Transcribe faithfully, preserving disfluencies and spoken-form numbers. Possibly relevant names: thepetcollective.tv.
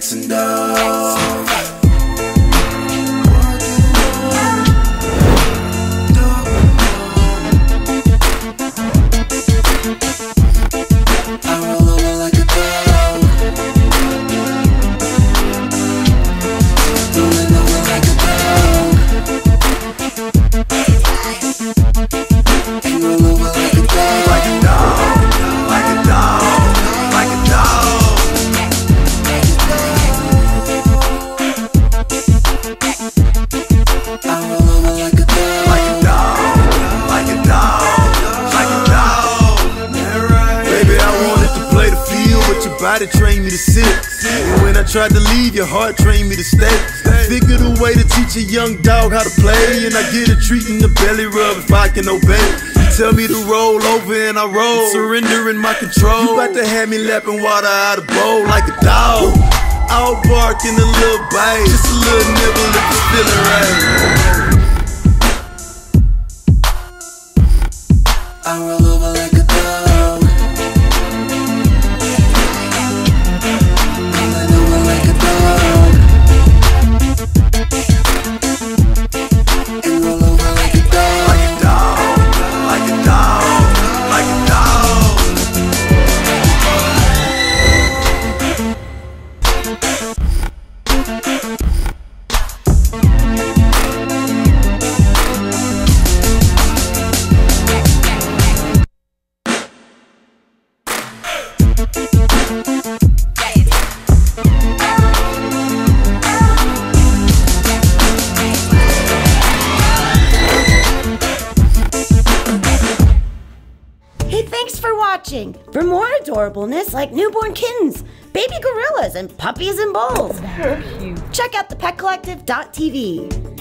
pets and dogs. Body trained me to sit, and when I tried to leave, your heart trained me to stay. I figured a way to teach a young dog how to play, and I get a treat in the belly rub if I can obey. You tell me to roll over and I roll, surrendering my control. You about to have me lapping water out of bowl like a dog. I'll bark in a little bite, just a little nibble if it's feeling right. I roll over like a dog. Hey, thanks for watching! For more adorableness like newborn kittens, baby gorillas, and puppies and bowls, check out the pet collective dot T V.